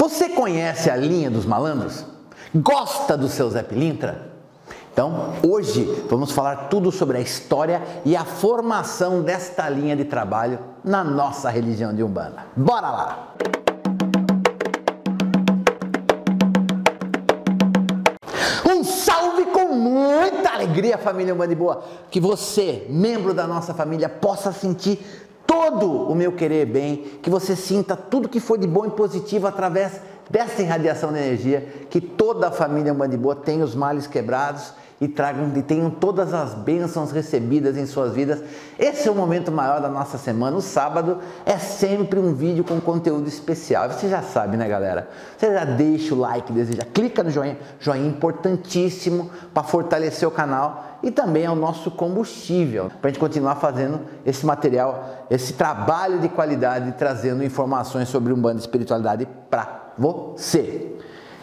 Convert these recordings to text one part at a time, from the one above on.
Você conhece a linha dos malandros? Gosta do seu Zé Pilintra? Então, hoje vamos falar tudo sobre a história e a formação desta linha de trabalho na nossa religião de Umbanda. Bora lá! Um salve com muita alegria, família Umbanda e Boa! Que você, membro da nossa família, possa sentir todo o meu querer bem, que você sinta tudo que for de bom e positivo através dessa irradiação de energia, que toda a família Umbanda e Boa tenha os males quebrados e tenham todas as bênçãos recebidas em suas vidas. Esse é o momento maior da nossa semana. O sábado é sempre um vídeo com conteúdo especial. Você já sabe, né, galera? Você já deixa o like, deseja, clica no joinha. Joinha importantíssimo para fortalecer o canal e também é o nosso combustível para a gente continuar fazendo esse material, esse trabalho de qualidade, trazendo informações sobre Umbanda e espiritualidade para você.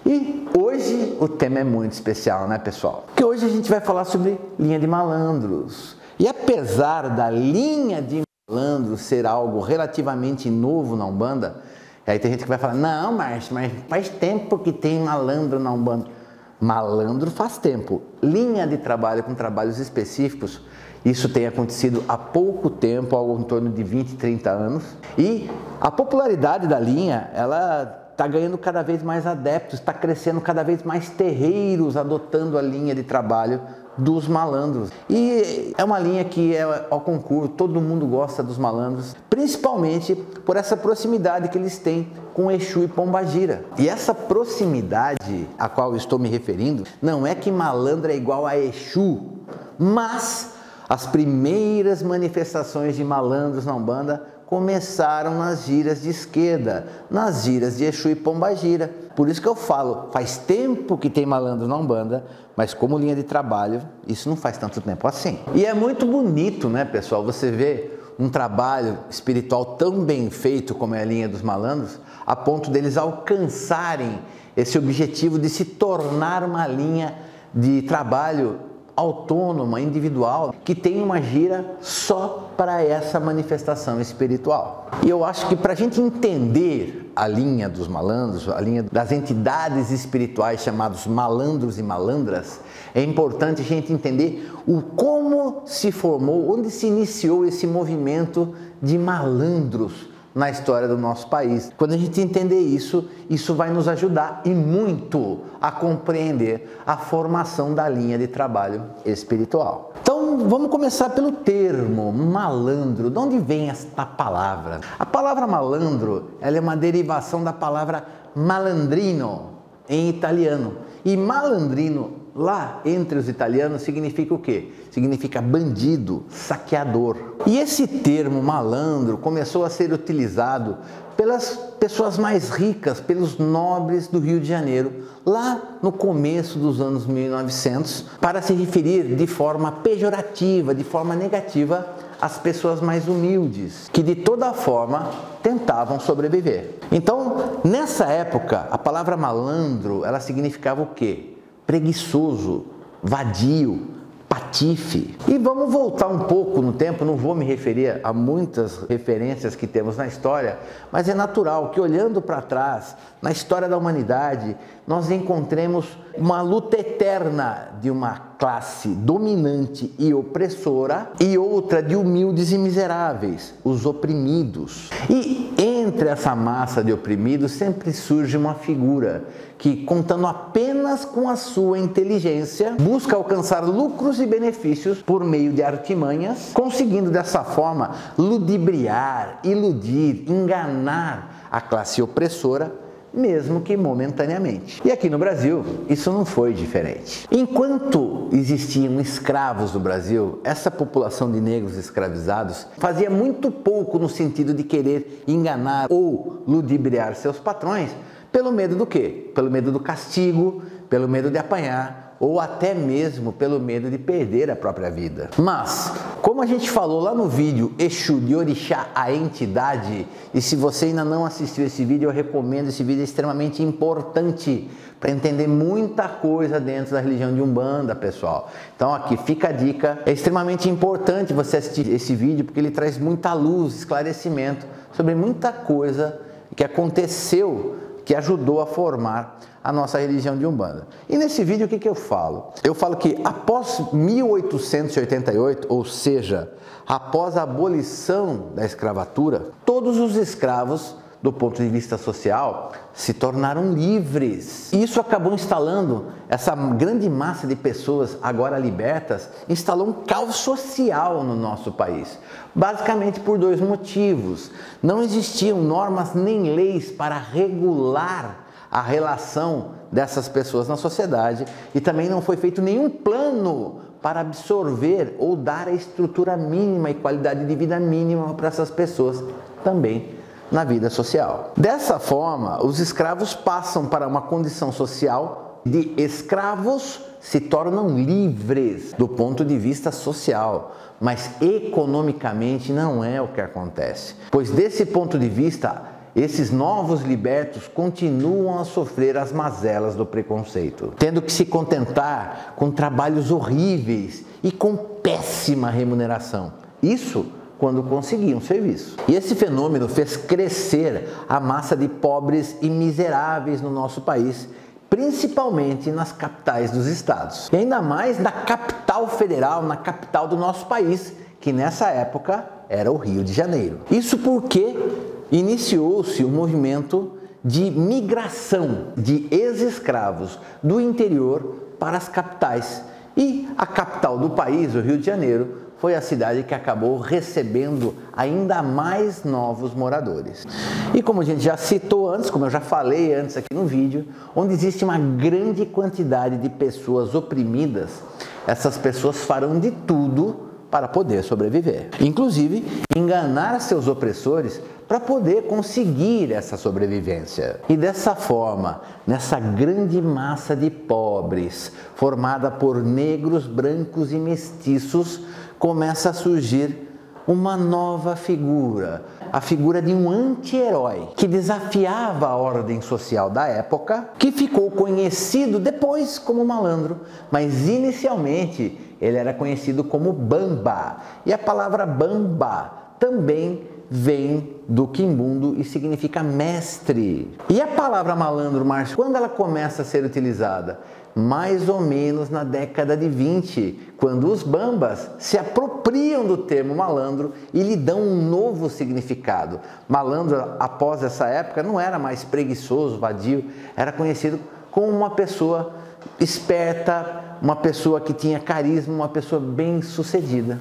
E hoje o tema é muito especial, né, pessoal? Porque hoje a gente vai falar sobre linha de malandros. E apesar da linha de malandros ser algo relativamente novo na Umbanda, aí tem gente que vai falar, não, Márcio, mas faz tempo que tem malandro na Umbanda. Malandro faz tempo. Linha de trabalho com trabalhos específicos, isso tem acontecido há pouco tempo, algo em torno de 20, 30 anos. E a popularidade da linha, ela está ganhando cada vez mais adeptos, está crescendo cada vez mais terreiros adotando a linha de trabalho dos malandros. E é uma linha que é ao concurso, todo mundo gosta dos malandros, principalmente por essa proximidade que eles têm com Exu e Pombagira. E essa proximidade a qual eu estou me referindo, não é que malandro é igual a Exu, mas as primeiras manifestações de malandros na Umbanda começaram nas giras de esquerda, nas giras de Exu e Pombagira. Por isso que eu falo, faz tempo que tem malandro na Umbanda, mas como linha de trabalho, isso não faz tanto tempo assim. E é muito bonito, né, pessoal, você vê um trabalho espiritual tão bem feito como é a linha dos malandros, a ponto deles alcançarem esse objetivo de se tornar uma linha de trabalho autônoma, individual, que tem uma gira só para essa manifestação espiritual. E eu acho que para a gente entender a linha dos malandros, a linha das entidades espirituais chamados malandros e malandras, é importante a gente entender o como se formou, onde se iniciou esse movimento de malandros na história do nosso país. Quando a gente entender isso, isso vai nos ajudar e muito a compreender a formação da linha de trabalho espiritual. Então, vamos começar pelo termo malandro. De onde vem esta palavra? A palavra malandro, ela é uma derivação da palavra malandrino em italiano. E malandrino, lá entre os italianos, significa o quê? Significa bandido, saqueador. E esse termo malandro começou a ser utilizado pelas pessoas mais ricas, pelos nobres do Rio de Janeiro, lá no começo dos anos 1900, para se referir de forma pejorativa, de forma negativa, às pessoas mais humildes, que de toda forma tentavam sobreviver. Então, nessa época, a palavra malandro, ela significava o quê? Preguiçoso, vadio, patife. E vamos voltar um pouco no tempo, não vou me referir a muitas referências que temos na história, mas é natural que olhando para trás, na história da humanidade, nós encontremos uma luta eterna de uma classe dominante e opressora e outra de humildes e miseráveis, os oprimidos. E entre essa massa de oprimidos sempre surge uma figura que, contando apenas com a sua inteligência, busca alcançar lucros e benefícios por meio de artimanhas, conseguindo dessa forma ludibriar, iludir, enganar a classe opressora, mesmo que momentaneamente. E aqui no Brasil, isso não foi diferente. Enquanto existiam escravos no Brasil, essa população de negros escravizados fazia muito pouco no sentido de querer enganar ou ludibriar seus patrões, pelo medo do quê? Pelo medo do castigo, pelo medo de apanhar, ou até mesmo pelo medo de perder a própria vida. Mas, como a gente falou lá no vídeo Exu de Orixá, a entidade, e se você ainda não assistiu esse vídeo, eu recomendo, esse vídeo é extremamente importante para entender muita coisa dentro da religião de Umbanda, pessoal. Então aqui fica a dica, é extremamente importante você assistir esse vídeo, porque ele traz muita luz, esclarecimento sobre muita coisa que aconteceu que ajudou a formar a nossa religião de Umbanda. E nesse vídeo o que que eu falo? Eu falo que após 1888, ou seja, após a abolição da escravatura, todos os escravos, do ponto de vista social, se tornaram livres. E isso acabou instalando, essa grande massa de pessoas agora libertas, instalou um caos social no nosso país. Basicamente por dois motivos. Não existiam normas nem leis para regular a relação dessas pessoas na sociedade e também não foi feito nenhum plano para absorver ou dar a estrutura mínima e qualidade de vida mínima para essas pessoas também na vida social. Dessa forma, os escravos passam para uma condição social de escravos, se tornam livres do ponto de vista social, mas economicamente não é o que acontece, pois desse ponto de vista esses novos libertos continuam a sofrer as mazelas do preconceito, tendo que se contentar com trabalhos horríveis e com péssima remuneração. Isso quando conseguiam serviço. E esse fenômeno fez crescer a massa de pobres e miseráveis no nosso país, principalmente nas capitais dos estados. E ainda mais na capital federal, na capital do nosso país, que nessa época era o Rio de Janeiro. Isso porque iniciou-se um movimento de migração de ex-escravos do interior para as capitais. E a capital do país, o Rio de Janeiro, foi a cidade que acabou recebendo ainda mais novos moradores. E como a gente já citou antes, como eu já falei antes aqui no vídeo, onde existe uma grande quantidade de pessoas oprimidas, essas pessoas farão de tudo para poder sobreviver. Inclusive, enganar seus opressores para poder conseguir essa sobrevivência. E dessa forma, nessa grande massa de pobres, formada por negros, brancos e mestiços, começa a surgir uma nova figura, a figura de um anti-herói que desafiava a ordem social da época, que ficou conhecido depois como Malandro, mas inicialmente ele era conhecido como Bamba. E a palavra Bamba também vem do quimbundo e significa mestre. E a palavra Malandro, Márcio, quando ela começa a ser utilizada? Mais ou menos na década de 20, quando os bambas se apropriam do termo malandro e lhe dão um novo significado. Malandro, após essa época, não era mais preguiçoso, vadio, era conhecido como uma pessoa esperta, uma pessoa que tinha carisma, uma pessoa bem-sucedida.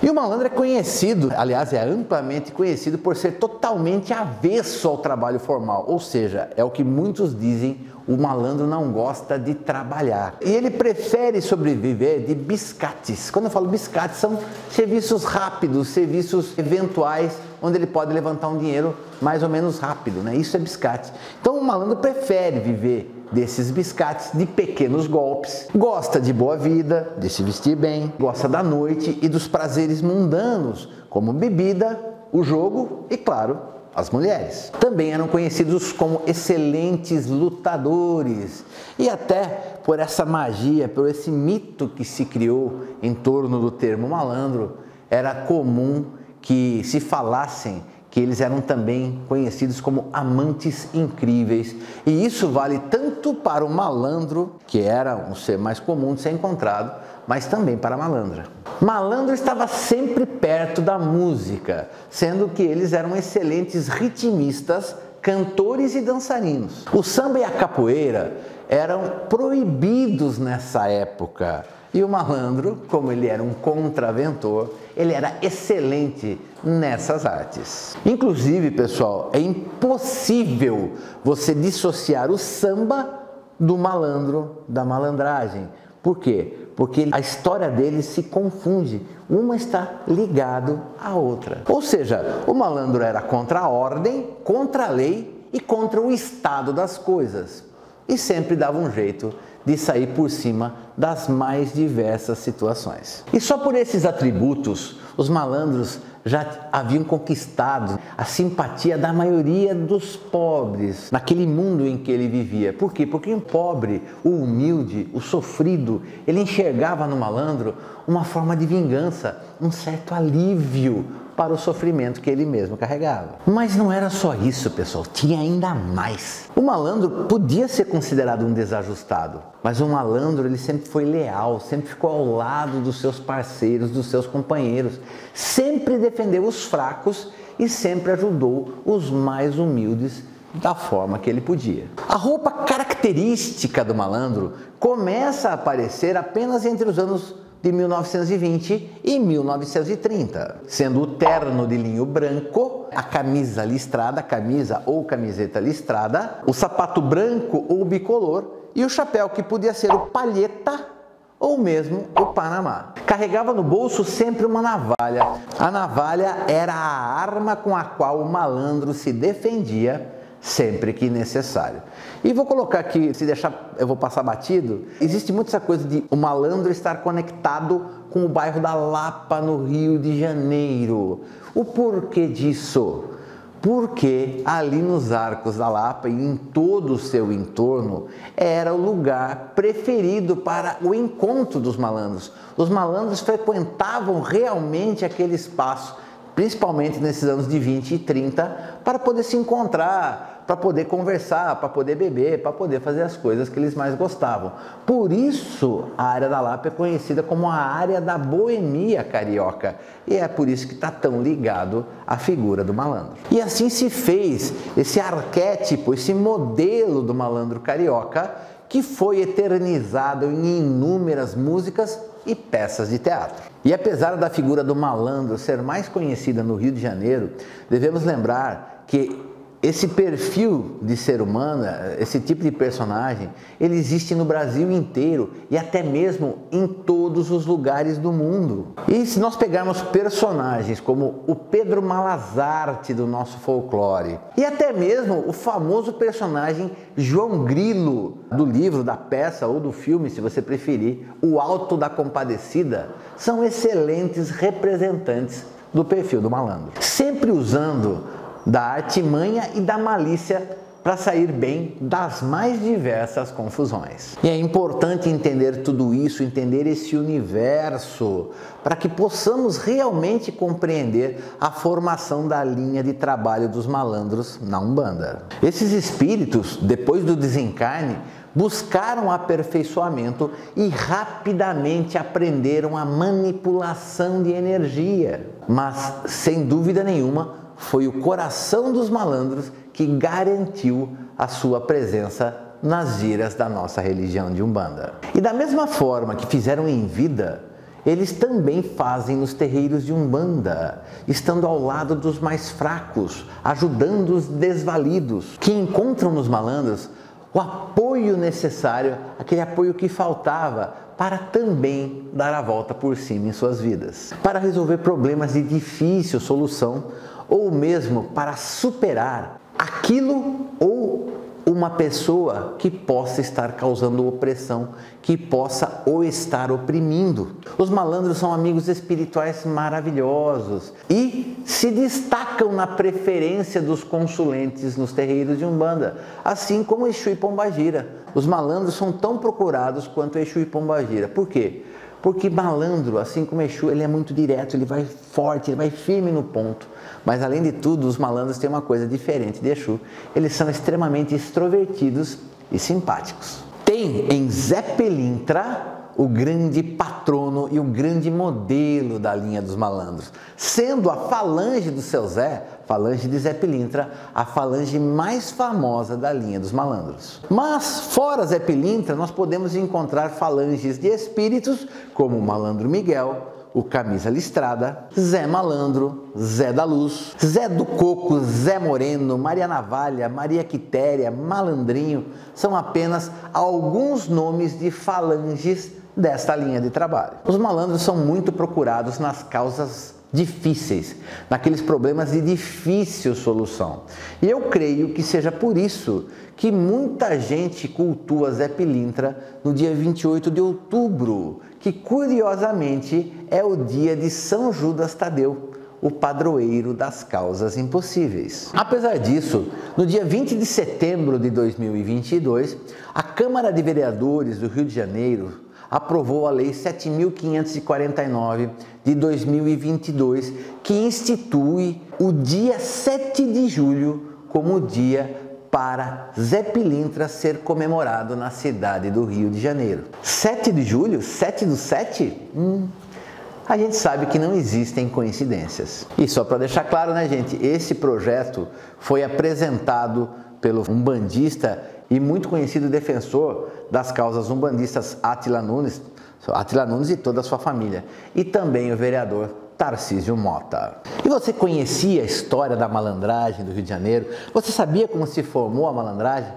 E o malandro é conhecido, aliás, é amplamente conhecido por ser totalmente avesso ao trabalho formal, ou seja, é o que muitos dizem, o malandro não gosta de trabalhar. E ele prefere sobreviver de biscates. Quando eu falo biscates, são serviços rápidos, serviços eventuais, onde ele pode levantar um dinheiro mais ou menos rápido, né? Isso é biscate. Então o malandro prefere viver desses biscates, de pequenos golpes, gosta de boa vida, de se vestir bem, gosta da noite e dos prazeres mundanos, como bebida, o jogo e, claro, as mulheres. Também eram conhecidos como excelentes lutadores e até por essa magia, por esse mito que se criou em torno do termo malandro, era comum que se falassem que eles eram também conhecidos como amantes incríveis. E isso vale tanto para o malandro, que era um ser mais comum de ser encontrado, mas também para a malandra. Malandro estava sempre perto da música, sendo que eles eram excelentes ritmistas, cantores e dançarinos. O samba e a capoeira eram proibidos nessa época. E o malandro, como ele era um contraventor, ele era excelente nessas artes. Inclusive, pessoal, é impossível você dissociar o samba do malandro, da malandragem. Por quê? Porque a história deles se confunde. Uma está ligada à outra. Ou seja, o malandro era contra a ordem, contra a lei e contra o estado das coisas. E sempre dava um jeito de sair por cima das mais diversas situações. E só por esses atributos, os malandros já haviam conquistado a simpatia da maioria dos pobres naquele mundo em que ele vivia. Por quê? Porque o pobre, o humilde, o sofrido, ele enxergava no malandro uma forma de vingança, um certo alívio, para o sofrimento que ele mesmo carregava. Mas não era só isso, pessoal, tinha ainda mais. O malandro podia ser considerado um desajustado, mas o malandro ele sempre foi leal, sempre ficou ao lado dos seus parceiros, dos seus companheiros, sempre defendeu os fracos e sempre ajudou os mais humildes da forma que ele podia. A roupa característica do malandro começa a aparecer apenas entre os anos de 1920 e 1930, sendo o terno de linho branco, a camisa listrada, camisa ou camiseta listrada, o sapato branco ou bicolor e o chapéu que podia ser o palheta ou mesmo o Panamá. Carregava no bolso sempre uma navalha. A navalha era a arma com a qual o malandro se defendia sempre que necessário. E vou colocar aqui, se deixar, eu vou passar batido. Existe muito essa coisa de o malandro estar conectado com o bairro da Lapa, no Rio de Janeiro. O porquê disso? Porque ali nos Arcos da Lapa e em todo o seu entorno era o lugar preferido para o encontro dos malandros. Os malandros frequentavam realmente aquele espaço, principalmente nesses anos de 20 e 30, para poder se encontrar, para poder conversar, para poder beber, para poder fazer as coisas que eles mais gostavam. Por isso, a área da Lapa é conhecida como a área da boemia carioca, e é por isso que está tão ligado à figura do malandro. E assim se fez esse arquétipo, esse modelo do malandro carioca, que foi eternizado em inúmeras músicas e peças de teatro. E apesar da figura do malandro ser mais conhecida no Rio de Janeiro, devemos lembrar que esse perfil de ser humano, esse tipo de personagem, ele existe no Brasil inteiro e até mesmo em todos os lugares do mundo. E se nós pegarmos personagens como o Pedro Malazarte do nosso folclore e até mesmo o famoso personagem João Grilo do livro, da peça ou do filme, se você preferir, O Alto da Compadecida, são excelentes representantes do perfil do malandro. Sempre usando da artimanha e da malícia para sair bem das mais diversas confusões. E é importante entender tudo isso, entender esse universo, para que possamos realmente compreender a formação da linha de trabalho dos malandros na Umbanda. Esses espíritos, depois do desencarne, buscaram aperfeiçoamento e rapidamente aprenderam a manipulação de energia. Mas, sem dúvida nenhuma, foi o coração dos malandros que garantiu a sua presença nas giras da nossa religião de Umbanda. E da mesma forma que fizeram em vida, eles também fazem nos terreiros de Umbanda, estando ao lado dos mais fracos, ajudando os desvalidos, que encontram nos malandros o apoio necessário, aquele apoio que faltava para também dar a volta por cima em suas vidas, para resolver problemas de difícil solução, ou mesmo para superar aquilo ou uma pessoa que possa estar causando opressão, que possa ou estar oprimindo. Os malandros são amigos espirituais maravilhosos e se destacam na preferência dos consulentes nos terreiros de Umbanda, assim como Exu e Pombagira. Os malandros são tão procurados quanto Exu e Pombagira. Por quê? Porque malandro, assim como Exu, ele é muito direto, ele vai forte, ele vai firme no ponto. Mas, além de tudo, os malandros têm uma coisa diferente de Exu. Eles são extremamente extrovertidos e simpáticos. Tem em Zé Pelintra o grande patrono e o grande modelo da linha dos malandros, sendo a falange do Seu Zé, falange de Zé Pelintra, a falange mais famosa da linha dos malandros. Mas fora Zé Pelintra, nós podemos encontrar falanges de espíritos como o Malandro Miguel, o Camisa Listrada, Zé Malandro, Zé da Luz, Zé do Coco, Zé Moreno, Maria Navalha, Maria Quitéria, Malandrinho, são apenas alguns nomes de falanges desta linha de trabalho. Os malandros são muito procurados nas causas difíceis, naqueles problemas de difícil solução. E eu creio que seja por isso que muita gente cultua Zé Pelintra no dia 28 de outubro, que curiosamente é o dia de São Judas Tadeu, o padroeiro das causas impossíveis. Apesar disso, no dia 20 de setembro de 2022, a Câmara de Vereadores do Rio de Janeiro aprovou a Lei 7.549 de 2022, que institui o dia 7 de julho como dia para Zé Pilintra ser comemorado na cidade do Rio de Janeiro. 7 de julho? 7 do 7? A gente sabe que não existem coincidências. E só para deixar claro, né, gente, esse projeto foi apresentado pelo umbandista e muito conhecido defensor das causas umbandistas Átila Nunes e toda a sua família, e também o vereador Tarcísio Mota. E você conhecia a história da malandragem do Rio de Janeiro? Você sabia como se formou a malandragem?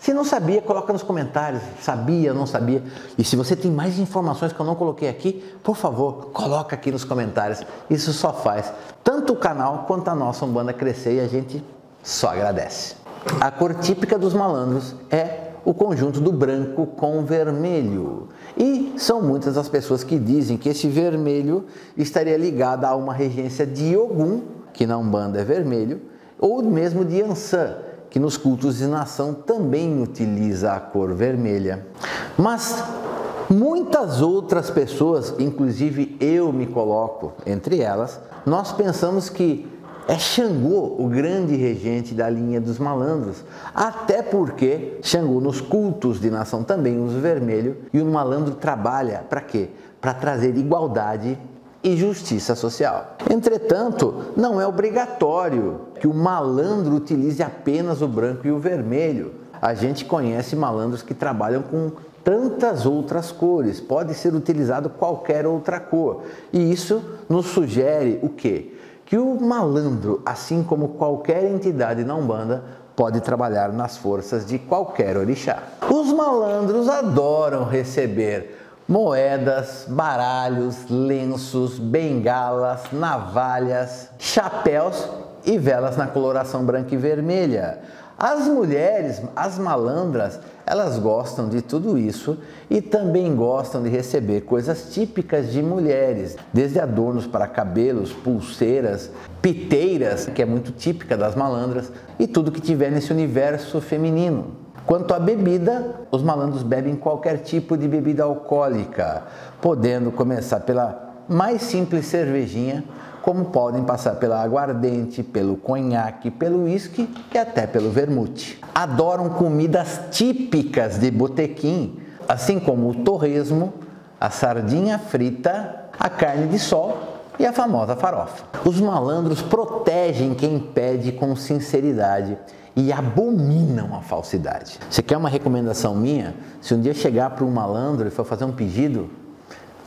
Se não sabia, coloca nos comentários, sabia ou não sabia. E se você tem mais informações que eu não coloquei aqui, por favor, coloca aqui nos comentários. Isso só faz tanto o canal quanto a nossa Umbanda crescer e a gente só agradece. A cor típica dos malandros é o conjunto do branco com vermelho. E são muitas as pessoas que dizem que esse vermelho estaria ligado a uma regência de Ogum, que na Umbanda é vermelho, ou mesmo de Iansã, que nos cultos de nação também utiliza a cor vermelha. Mas muitas outras pessoas, inclusive eu me coloco entre elas, nós pensamos que é Xangô o grande regente da linha dos malandros, até porque Xangô nos cultos de nação também usa o vermelho, e o malandro trabalha para quê? Para trazer igualdade e justiça social. Entretanto, não é obrigatório que o malandro utilize apenas o branco e o vermelho. A gente conhece malandros que trabalham com tantas outras cores, pode ser utilizado qualquer outra cor. E isso nos sugere o quê? Que o malandro, assim como qualquer entidade na Umbanda, pode trabalhar nas forças de qualquer orixá. Os malandros adoram receber moedas, baralhos, lenços, bengalas, navalhas, chapéus e velas na coloração branca e vermelha. As mulheres, as malandras, elas gostam de tudo isso e também gostam de receber coisas típicas de mulheres, desde adornos para cabelos, pulseiras, piteiras, que é muito típica das malandras, e tudo que tiver nesse universo feminino. Quanto à bebida, os malandros bebem qualquer tipo de bebida alcoólica, podendo começar pela mais simples cervejinha, como podem passar pela aguardente, pelo conhaque, pelo uísque e até pelo vermute. Adoram comidas típicas de botequim, assim como o torresmo, a sardinha frita, a carne de sol e a famosa farofa. Os malandros protegem quem pede com sinceridade e abominam a falsidade. Você quer uma recomendação minha? Se um dia chegar para um malandro e for fazer um pedido,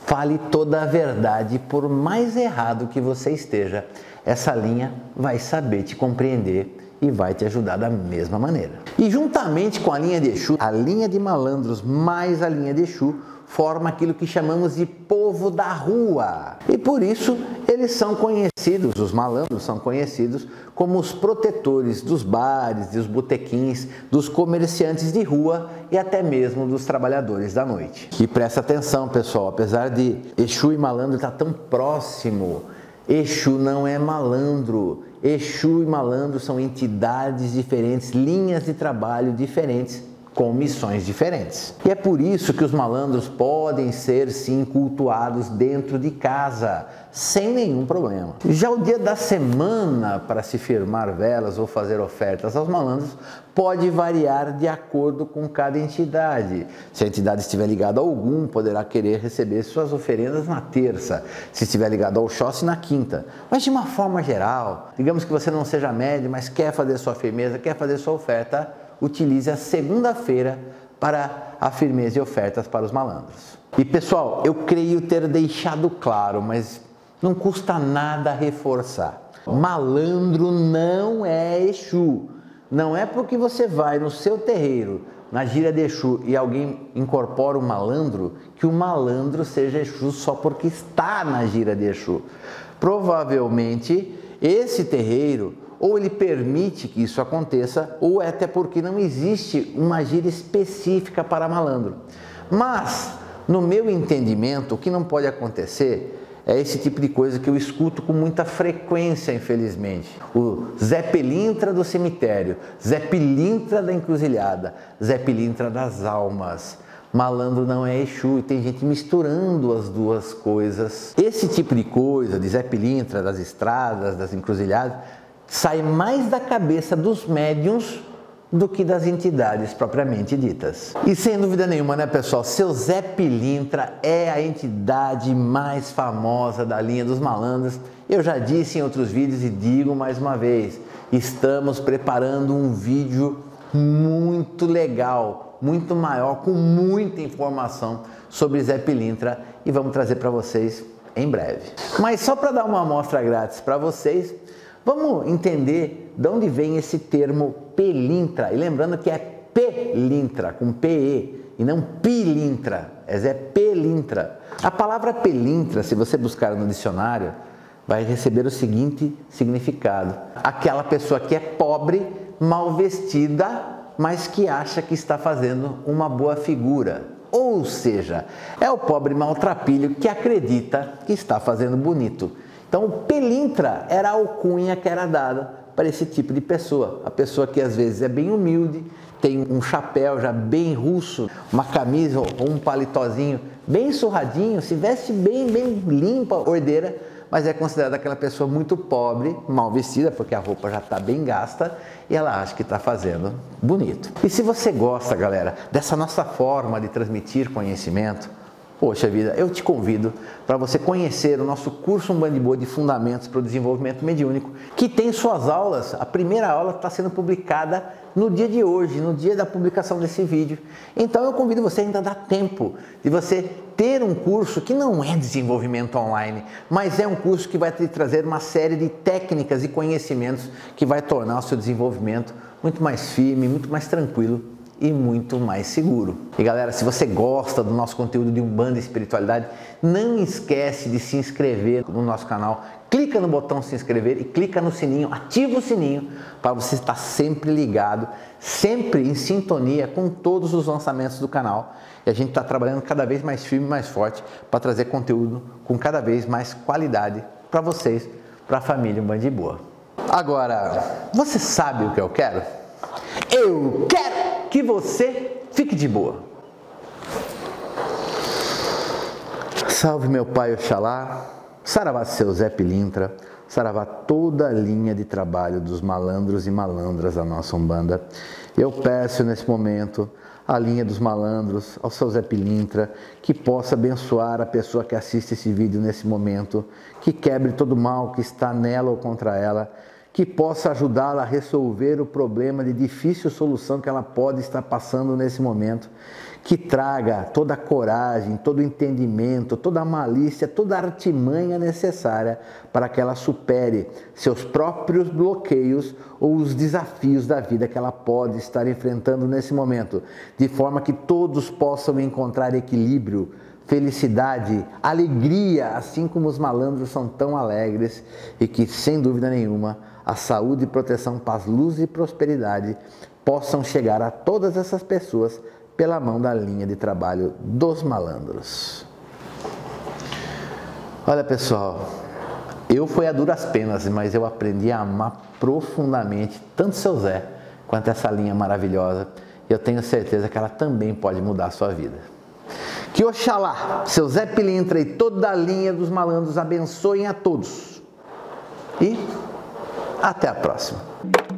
fale toda a verdade, por mais errado que você esteja. Essa linha vai saber te compreender e vai te ajudar da mesma maneira. E juntamente com a linha de Exu, a linha de malandros mais a linha de Exu forma aquilo que chamamos de povo da rua. E por isso eles são conhecidos, os malandros são conhecidos como os protetores dos bares, dos botequins, dos comerciantes de rua e até mesmo dos trabalhadores da noite. E presta atenção, pessoal, apesar de Exu e malandro estar tão próximo, Exu não é malandro. Exu e malandro são entidades diferentes, linhas de trabalho diferentes, com missões diferentes. E é por isso que os malandros podem ser, sim, cultuados dentro de casa, sem nenhum problema. Já o dia da semana para se firmar velas ou fazer ofertas aos malandros pode variar de acordo com cada entidade. Se a entidade estiver ligada a Ogum, poderá querer receber suas oferendas na terça, se estiver ligado ao Oxóssi, na quinta. Mas de uma forma geral, digamos que você não seja médio, mas quer fazer sua firmeza, quer fazer sua oferta, utilize a segunda-feira para a firmeza e ofertas para os malandros. E pessoal, eu creio ter deixado claro, mas não custa nada reforçar. Malandro não é Exu. Não é porque você vai no seu terreiro, na gira de Exu, e alguém incorpora o malandro, que o malandro seja Exu só porque está na gira de Exu. Provavelmente, esse terreiro ou ele permite que isso aconteça, ou é até porque não existe uma gíria específica para malandro. Mas, no meu entendimento, o que não pode acontecer é esse tipo de coisa que eu escuto com muita frequência, infelizmente. O Zé Pilintra do cemitério, Zé Pilintra da encruzilhada, Zé Pilintra das almas. malandro não é Exu, e tem gente misturando as duas coisas. Esse tipo de coisa, de Zé Pilintra, das estradas, das encruzilhadas, sai mais da cabeça dos médiuns do que das entidades propriamente ditas. E sem dúvida nenhuma, né, pessoal, seu Zé Pilintra é a entidade mais famosa da linha dos malandros. Eu já disse em outros vídeos e digo mais uma vez, estamos preparando um vídeo muito legal, muito maior, com muita informação sobre Zé Pilintra, e vamos trazer para vocês em breve. Mas só para dar uma amostra grátis para vocês, vamos entender de onde vem esse termo Pilintra. E lembrando que é Pilintra, com P-E, e não Pilintra, é Pilintra. A palavra Pilintra, se você buscar no dicionário, vai receber o seguinte significado: aquela pessoa que é pobre, mal vestida, mas que acha que está fazendo uma boa figura. Ou seja, é o pobre maltrapilho que acredita que está fazendo bonito. Então, o Pilintra era a alcunha que era dada para esse tipo de pessoa. A pessoa que às vezes é bem humilde, tem um chapéu já bem russo, uma camisa ou um palitozinho bem surradinho, se veste bem limpa, ordeira, mas é considerada aquela pessoa muito pobre, mal vestida, porque a roupa já está bem gasta e ela acha que está fazendo bonito. E se você gosta, galera, dessa nossa forma de transmitir conhecimento, poxa vida, eu te convido para você conhecer o nosso curso Umbandibô de Fundamentos para o Desenvolvimento Mediúnico, que tem suas aulas. A primeira aula está sendo publicada no dia de hoje, no dia da publicação desse vídeo. Então eu convido você, ainda dá tempo de você ter um curso que não é desenvolvimento online, mas é um curso que vai te trazer uma série de técnicas e conhecimentos que vai tornar o seu desenvolvimento muito mais firme, muito mais tranquilo e muito mais seguro. E galera, se você gosta do nosso conteúdo de Umbanda e espiritualidade, não esquece de se inscrever no nosso canal. Clica no botão se inscrever e clica no sininho, ativa o sininho para você estar sempre ligado, sempre em sintonia com todos os lançamentos do canal. E a gente está trabalhando cada vez mais firme, mais forte, para trazer conteúdo com cada vez mais qualidade para vocês, para a família Umbandibô. Agora, você sabe o que eu quero? Eu quero que você fique de boa. Salve meu pai Oxalá. Saravá seu Zé Pilintra, saravá toda a linha de trabalho dos malandros e malandras da nossa Umbanda. Eu peço nesse momento à linha dos malandros, ao seu Zé Pilintra, que possa abençoar a pessoa que assiste esse vídeo nesse momento, que quebre todo o mal que está nela ou contra ela, que possa ajudá-la a resolver o problema de difícil solução que ela pode estar passando nesse momento, que traga toda a coragem, todo o entendimento, toda a malícia, toda a artimanha necessária para que ela supere seus próprios bloqueios ou os desafios da vida que ela pode estar enfrentando nesse momento, de forma que todos possam encontrar equilíbrio, felicidade, alegria, assim como os malandros são tão alegres, e que, sem dúvida nenhuma, a saúde, proteção, paz, luz e prosperidade possam chegar a todas essas pessoas pela mão da linha de trabalho dos malandros. Olha, pessoal, eu fui a duras penas, mas eu aprendi a amar profundamente tanto seu Zé quanto essa linha maravilhosa, e eu tenho certeza que ela também pode mudar a sua vida. Que Oxalá, seu Zé Pilintra e toda a linha dos malandros abençoem a todos. E até a próxima.